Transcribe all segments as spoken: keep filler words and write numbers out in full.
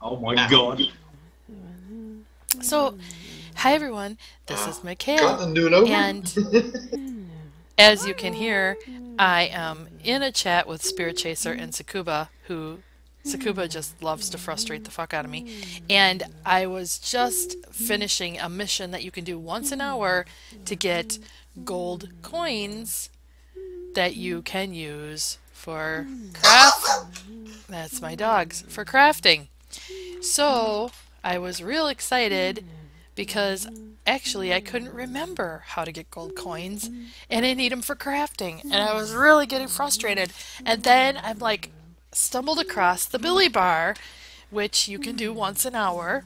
Oh my god. So, hi everyone, this is Mikhail, and as you can hear, I am in a chat with Spirit Chaser and Sakuba, who Sakuba just loves to frustrate the fuck out of me, and I was just finishing a mission that you can do once an hour to get gold coins that you can use for craft. That's my dogs for crafting. So I was real excited because actually I couldn't remember how to get gold coins, and I need them for crafting, and I was really getting frustrated. And then I'm like, stumbled across the Billy Bar, which you can do once an hour,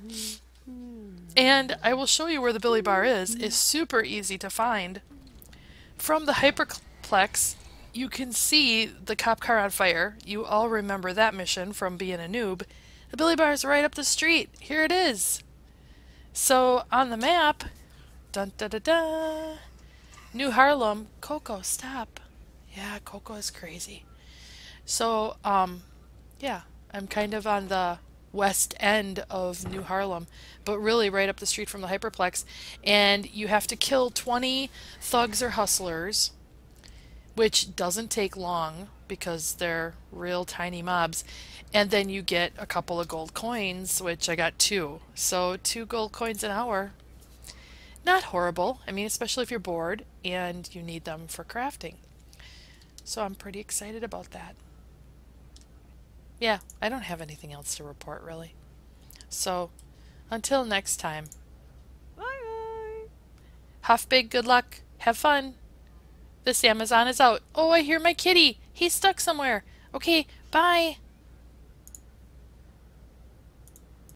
and I will show you where the Billy Bar is. It's super easy to find. From the Hyperplex, you can see the cop car on fire. You all remember that mission from being a noob. The Billy Bar is right up the street. Here it is. So on the map, dun da da da, New Harlem. Coco, stop. Yeah, Coco is crazy. So, um, yeah, I'm kind of on the west end of New Harlem, but really right up the street from the Hyperplex, and you have to kill twenty thugs or hustlers, which doesn't take long because they're real tiny mobs, and then you get a couple of gold coins, which I got two. So two gold coins an hour. Not horrible. I mean, especially if you're bored and you need them for crafting. So I'm pretty excited about that. Yeah, I don't have anything else to report, really. So, until next time. Bye! Huff big, good luck. Have fun. This Amazon is out. Oh, I hear my kitty. He's stuck somewhere. Okay, bye.